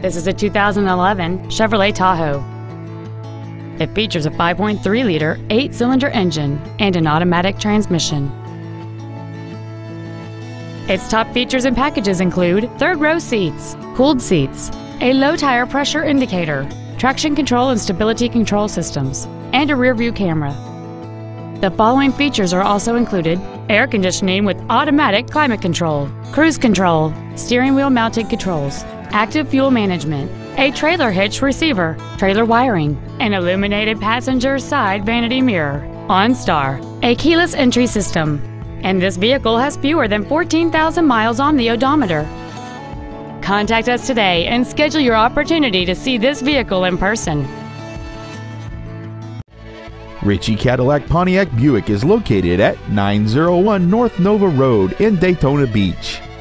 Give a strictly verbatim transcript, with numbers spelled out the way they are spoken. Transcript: This is a two thousand eleven Chevrolet Tahoe. It features a five point three liter eight-cylinder engine and an automatic transmission. Its top features and packages include third-row seats, cooled seats, a low-tire pressure indicator, traction control and stability control systems, and a rear-view camera. The following features are also included: air conditioning with automatic climate control, cruise control, steering wheel mounted controls, active fuel management, a trailer hitch receiver, trailer wiring, an illuminated passenger side vanity mirror, OnStar, a keyless entry system, and this vehicle has fewer than fourteen thousand miles on the odometer. Contact us today and schedule your opportunity to see this vehicle in person. Ritchey Cadillac Pontiac Buick is located at nine oh one North Nova Road in Daytona Beach.